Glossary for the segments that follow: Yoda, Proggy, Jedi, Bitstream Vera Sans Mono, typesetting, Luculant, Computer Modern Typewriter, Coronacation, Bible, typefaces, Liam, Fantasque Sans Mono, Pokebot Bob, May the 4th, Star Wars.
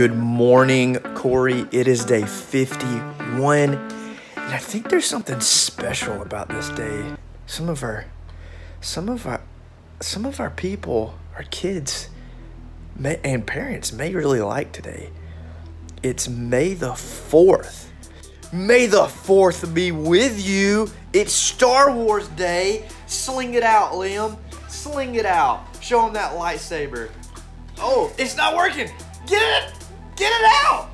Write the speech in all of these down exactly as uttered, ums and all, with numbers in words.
Good morning, Corey. It is day fifty-one, and I think there's something special about this day. Some of our, some of our, some of our people, our kids, may, and parents may really like today. It's May the fourth. May the fourth be with you. It's Star Wars Day. Sling it out, Liam. Sling it out. Show him that lightsaber. Oh, it's not working. Get it! Get it out!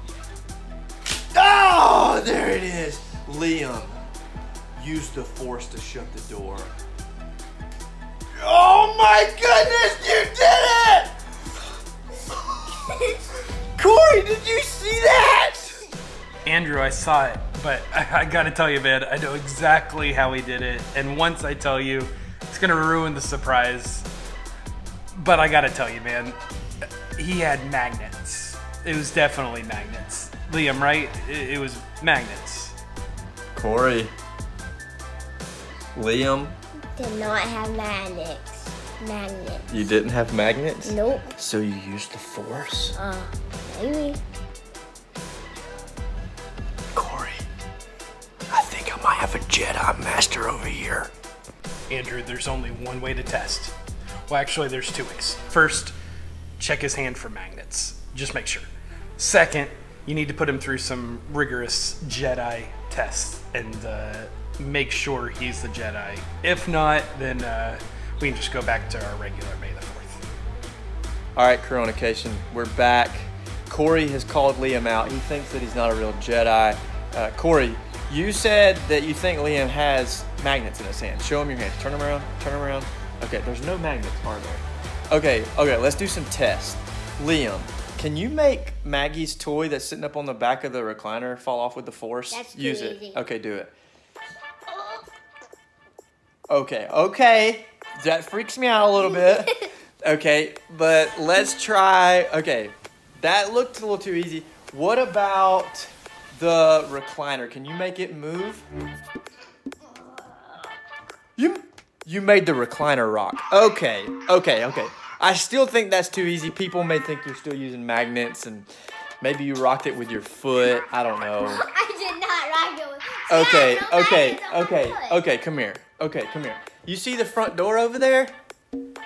Oh, there it is. Liam, use the force to shut the door. Oh my goodness, you did it! Corey, did you see that? Andrew, I saw it, but I, I gotta tell you, man, I know exactly how he did it. And once I tell you, it's gonna ruin the surprise. But I gotta tell you, man, he had magnets. It was definitely magnets. Liam, right? It, it was magnets. Corey. Liam. Did not have magnets. Magnets. You didn't have magnets? Nope. So you used the force? Uh, maybe. Corey, I think I might have a Jedi Master over here. Andrew, there's only one way to test. Well, actually, there's two ways. First, check his hand for magnets. Just make sure. Second, you need to put him through some rigorous Jedi tests and uh, make sure he's the Jedi. If not, then uh, we can just go back to our regular May the fourth. All right, Coronacation, we're back. Corey has called Liam out. He thinks that he's not a real Jedi. Uh, Corey, you said that you think Liam has magnets in his hand. Show him your hand. Turn him around. Turn him around. Okay, there's no magnets, are there? Okay, okay, let's do some tests. Liam, can you make Maggie's toy that's sitting up on the back of the recliner fall off with the force? That's Use too easy. It. Okay, do it. Okay, okay. That freaks me out a little bit. Okay, but let's try. Okay, that looked a little too easy. What about the recliner? Can you make it move? You... You made the recliner rock. Okay, okay, okay. I still think that's too easy. People may think you're still using magnets and maybe you rocked it with your foot. I don't know. I did not rock it with okay, no okay, okay, okay, okay, come here. Okay, come here. You see the front door over there?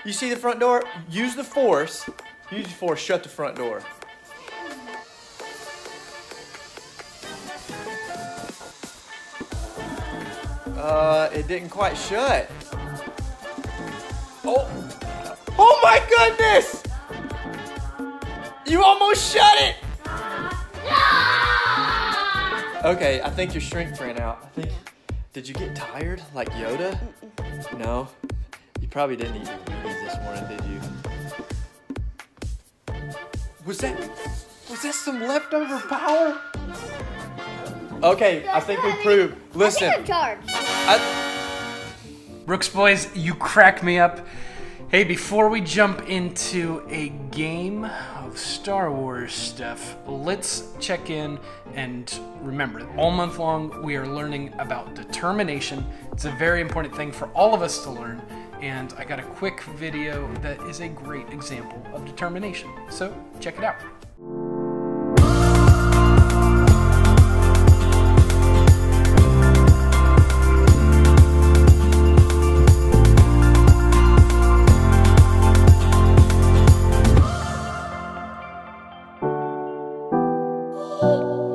You see the front door? Use the force. Use the force, shut the front door. Uh, it didn't quite shut. Oh. Oh my goodness! You almost shut it! Okay, I think your strength ran out. I think. Did you get tired like Yoda? No. You probably didn't eat your movies this morning, did you? Was that was that some leftover power? Okay, I think we proved. Listen. I think I'm charged. I, Brooks boys, you crack me up. Hey, before we jump into a game of Star Wars stuff, let's check in and remember, all month long, we are learning about determination. It's a very important thing for all of us to learn, and I got a quick video that is a great example of determination. So check it out.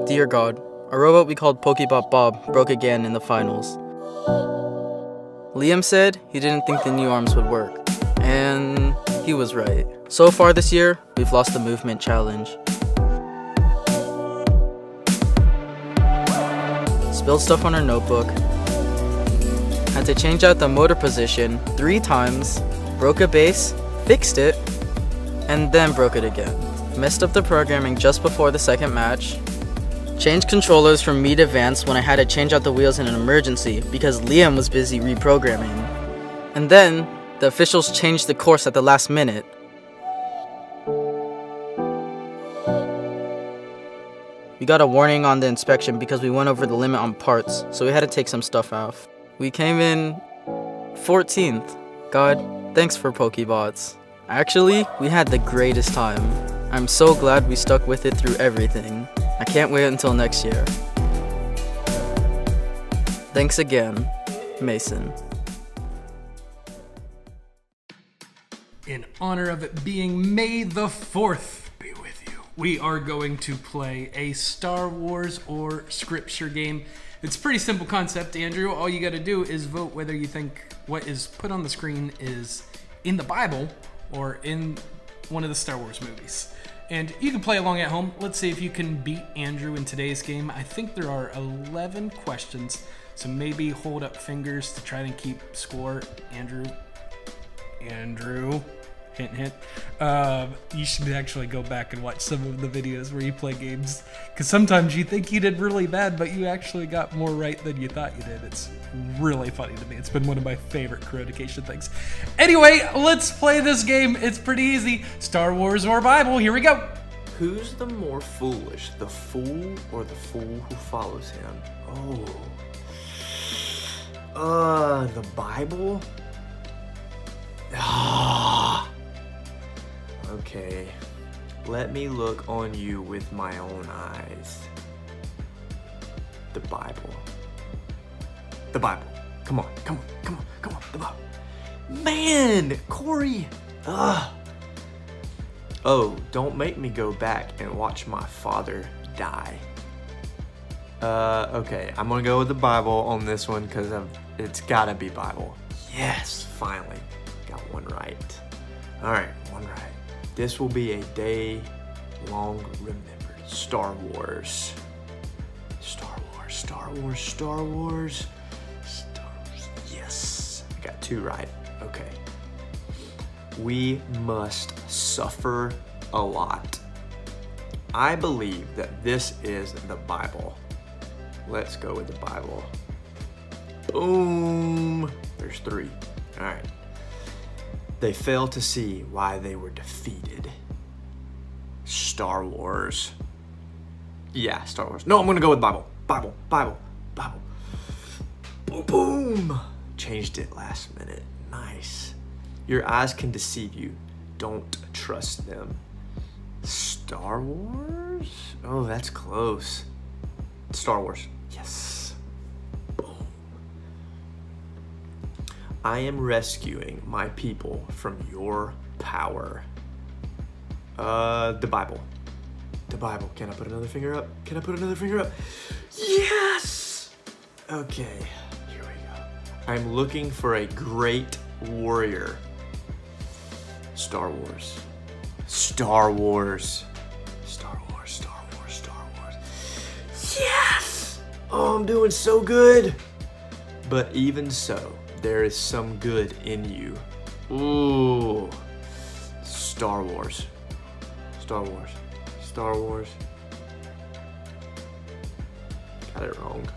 Dear God, a robot we called Pokebot Bob broke again in the finals. Liam said he didn't think the new arms would work, and he was right. So far this year, we've lost the movement challenge. Spilled stuff on our notebook, had to change out the motor position three times, broke a base, fixed it, and then broke it again. Messed up the programming just before the second match, changed controllers from me to Advance when I had to change out the wheels in an emergency because Liam was busy reprogramming. And then, the officials changed the course at the last minute. We got a warning on the inspection because we went over the limit on parts, so we had to take some stuff off. We came in fourteenth. God, thanks for Pokebots. Actually, we had the greatest time. I'm so glad we stuck with it through everything. I can't wait until next year. Thanks again, Mason. In honor of it being May the fourth, be with you, we are going to play a Star Wars or scripture game. It's a pretty simple concept, Andrew. All you gotta do is vote whether you think what is put on the screen is in the Bible or in one of the Star Wars movies. And you can play along at home. Let's see if you can beat Andrew in today's game. I think there are eleven questions, so maybe hold up fingers to try and keep score, Andrew. Andrew, hint, hint. Uh, you should actually go back and watch some of the videos where you play games, because sometimes you think you did really bad, but you actually got more right than you thought you did. It's really funny to me. It's been one of my favorite Coronacation things. Anyway, let's play this game. It's pretty easy. Star Wars or Bible. Here we go. Who's the more foolish, the fool or the fool who follows him? Oh, uh, the Bible? Ah. Okay, let me look on you with my own eyes. The Bible. The Bible. Come on, come on, come on, come on. The Bible. Man, Corey. Ugh. Oh, don't make me go back and watch my father die. Uh, okay, I'm gonna go with the Bible on this one because it's gotta be Bible. Yes, finally. One right. All right, one right. This will be a day-long remembered. Star Wars. Star Wars, Star Wars, Star Wars, Star Wars. Yes, I got two right. Okay. We must suffer a lot. I believe that this is the Bible. Let's go with the Bible. Boom. There's three. All right. They fail to see why they were defeated. Star Wars. Yeah, Star Wars. No, I'm gonna go with Bible. Bible, Bible, Bible. Boom, boom. Changed it last minute. Nice. Your eyes can deceive you. Don't trust them. Star Wars? Oh, that's close. Star Wars. Yes. I am rescuing my people from your power. Uh, the Bible. The Bible. Can I put another finger up? Can I put another finger up? Yes! Okay, here we go. I'm looking for a great warrior. Star Wars. Star Wars. Star Wars, Star Wars, Star Wars. Yes! Oh, I'm doing so good. But even so, there is some good in you. Ooh. Star Wars. Star Wars. Star Wars. Got it wrong.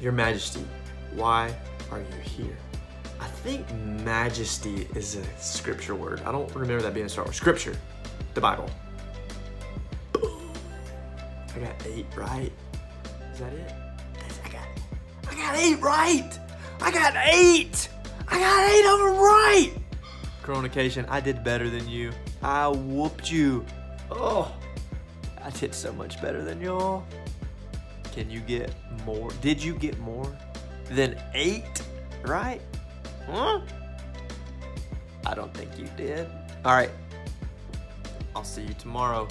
Your Majesty, why are you here? I think majesty is a scripture word. I don't remember that being in Star Wars. Scripture. The Bible. Boom. I got eight right. Is that it? I got, I got eight right. I got eight! I got eight of them right! Coronacation, I did better than you. I whooped you. Oh, I did so much better than y'all. Can you get more? Did you get more than eight right? Huh? I don't think you did. All right, I'll see you tomorrow.